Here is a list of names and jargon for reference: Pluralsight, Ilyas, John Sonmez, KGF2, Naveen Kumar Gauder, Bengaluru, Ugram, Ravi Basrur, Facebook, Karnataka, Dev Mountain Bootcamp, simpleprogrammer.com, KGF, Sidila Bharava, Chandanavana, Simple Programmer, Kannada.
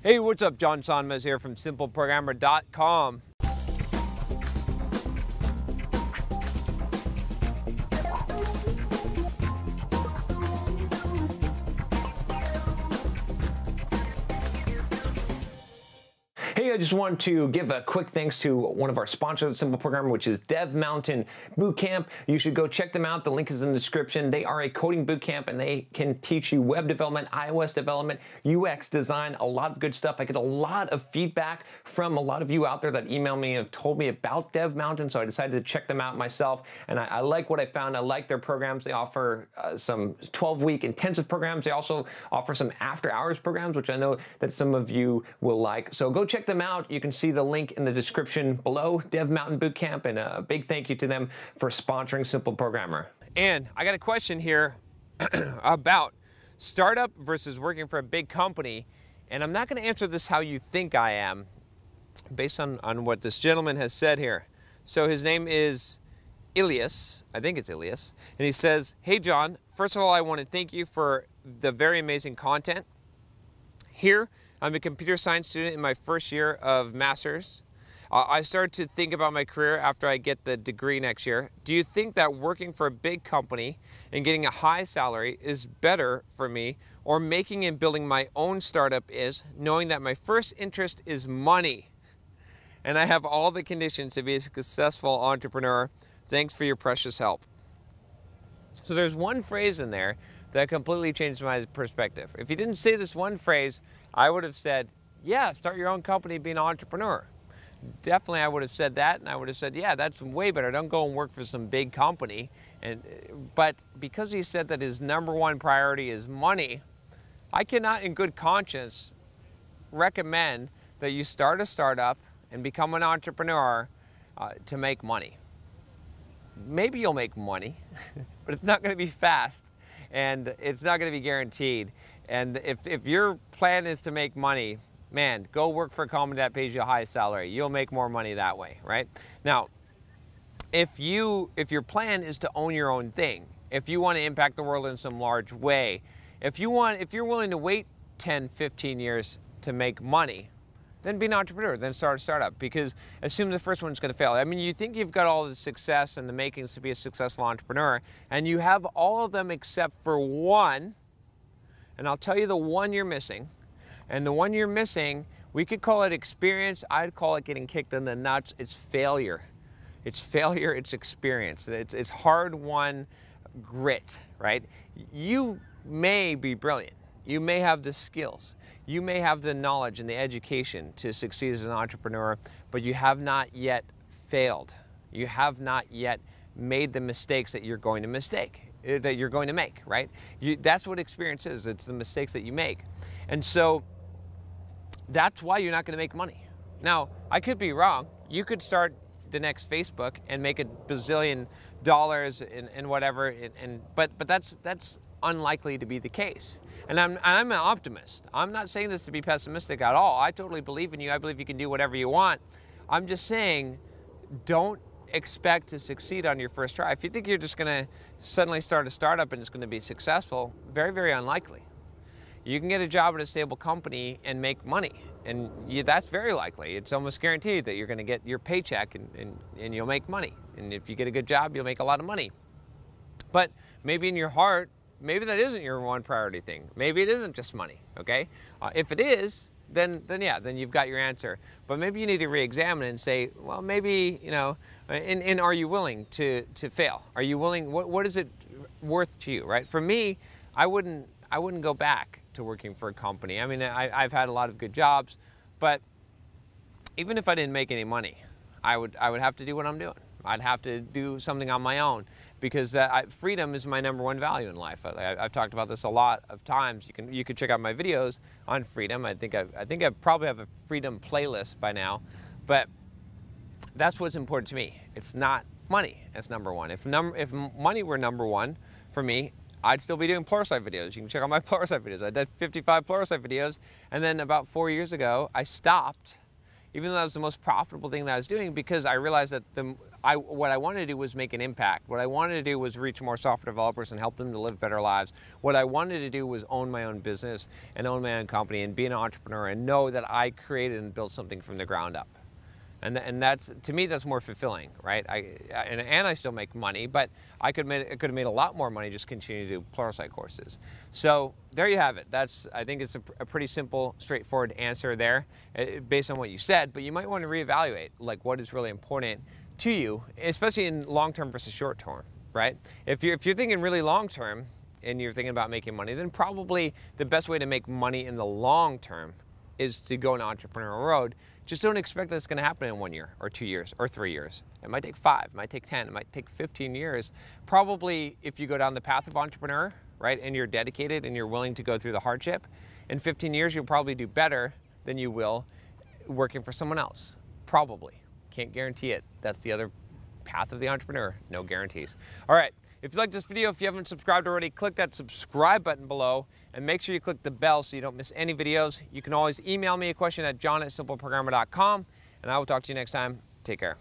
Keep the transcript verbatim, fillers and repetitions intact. Hey, what's up? John Sonmez here from simple programmer dot com. Hey, I just want to give a quick thanks to one of our sponsors at Simple Programmer, which is Dev Mountain Bootcamp. You should go check them out. The link is in the description. They are a coding bootcamp, and they can teach you web development, iOS development, U X design, a lot of good stuff. I get a lot of feedback from a lot of you out there that email me and have told me about Dev Mountain, so I decided to check them out myself, and I, I like what I found. I like their programs. They offer uh, some twelve-week intensive programs. They also offer some after-hours programs, which I know that some of you will like, so go check them out. You can see the link in the description below, Dev Mountain Bootcamp, and a big thank you to them for sponsoring Simple Programmer. And I got a question here about startup versus working for a big company, and I'm not going to answer this how you think I am, based on, on what this gentleman has said here. So his name is Ilyas, I think it's Ilyas, and he says, "Hey John, first of all, I want to thank you for the very amazing content. Here, I'm a computer science student in my first year of master's. Uh, I started to think about my career after I get the degree next year. Do you think that working for a big company and getting a high salary is better for me, or making and building my own startup is, knowing that my first interest is money and I have all the conditions to be a successful entrepreneur? Thanks for your precious help." So there's one phrase in there that completely changed my perspective. If he didn't say this one phrase, I would have said, yeah, start your own company, be an entrepreneur. Definitely I would have said that, and I would have said, yeah, that's way better. Don't go and work for some big company. And, but because he said that his number one priority is money, I cannot in good conscience recommend that you start a startup and become an entrepreneur uh, to make money. Maybe you'll make money, but it's not going to be fast. And it's not going to be guaranteed. And if, if your plan is to make money, man, go work for a company that pays you a high salary. You'll make more money that way, right? Now, if, you, if your plan is to own your own thing, if you want to impact the world in some large way, if, you want, if you're willing to wait ten, fifteen years to make money, then be an entrepreneur, then start a startup, because assume the first one's going to fail. I mean, you think you've got all the success and the makings to be a successful entrepreneur, and you have all of them except for one, and I'll tell you the one you're missing. And the one you're missing, we could call it experience, I'd call it getting kicked in the nuts. It's failure. It's failure, it's experience. It's, it's hard-won grit, right? You may be brilliant. You may have the skills, you may have the knowledge and the education to succeed as an entrepreneur, but you have not yet failed. You have not yet made the mistakes that you're going to mistake, that you're going to make, right? You, that's what experience is, it's the mistakes that you make. And so that's why you're not gonna make money. Now, I could be wrong. You could start the next Facebook and make a bazillion dollars and, and whatever, and, and but, but that's, that's unlikely to be the case. And I'm, I'm an optimist. I'm not saying this to be pessimistic at all. I totally believe in you. I believe you can do whatever you want. I'm just saying, don't expect to succeed on your first try. If you think you're just gonna suddenly start a startup and it's gonna be successful, very, very unlikely. You can get a job at a stable company and make money, and you, that's very likely. It's almost guaranteed that you're gonna get your paycheck and, and, and you'll make money. And if you get a good job, you'll make a lot of money. But maybe in your heart, maybe that isn't your one priority thing. Maybe it isn't just money, okay? Uh, if it is, then, then yeah, then you've got your answer. But maybe you need to re-examine and say, well, maybe, you know, and, and are you willing to, to fail? Are you willing, what, what is it worth to you, right? For me, I wouldn't, I wouldn't go back to working for a company. I mean, I, I've had a lot of good jobs, but even if I didn't make any money, I would, I would have to do what I'm doing. I'd have to do something on my own, because uh, I, freedom is my number one value in life. I, I've talked about this a lot of times. You can you can check out my videos on freedom. I think I, I think I probably have a freedom playlist by now, but that's what's important to me. It's not money that's number one. If num if money were number one for me, I'd still be doing Pluralsight videos. You can check out my Pluralsight videos. I did fifty-five Pluralsight videos, and then about four years ago, I stopped even though that was the most profitable thing that I was doing, because I realized that the, I, what I wanted to do was make an impact. What I wanted to do was reach more software developers and help them to live better lives. What I wanted to do was own my own business and own my own company and be an entrepreneur and know that I created and built something from the ground up. And, and that's, to me, that's more fulfilling, right? I, and, and I still make money, but I could, made, I could have made a lot more money just continuing to do Pluralsight courses. So there you have it. That's, I think it's a, a pretty simple, straightforward answer there based on what you said, but you might want to reevaluate like what is really important to you, especially in long-term versus short-term, right? If you're, if you're thinking really long-term and you're thinking about making money, then probably the best way to make money in the long-term is to go an entrepreneurial road. Just don't expect that's gonna happen in one year or two years or three years. It might take five, it might take ten, it might take fifteen years. Probably if you go down the path of entrepreneur, right, and you're dedicated and you're willing to go through the hardship, in fifteen years you'll probably do better than you will working for someone else. Probably. Can't guarantee it. That's the other path of the entrepreneur. No guarantees. All right. If you like this video, if you haven't subscribed already, click that subscribe button below and make sure you click the bell so you don't miss any videos. You can always email me a question at john at simple programmer dot com, and I will talk to you next time. Take care.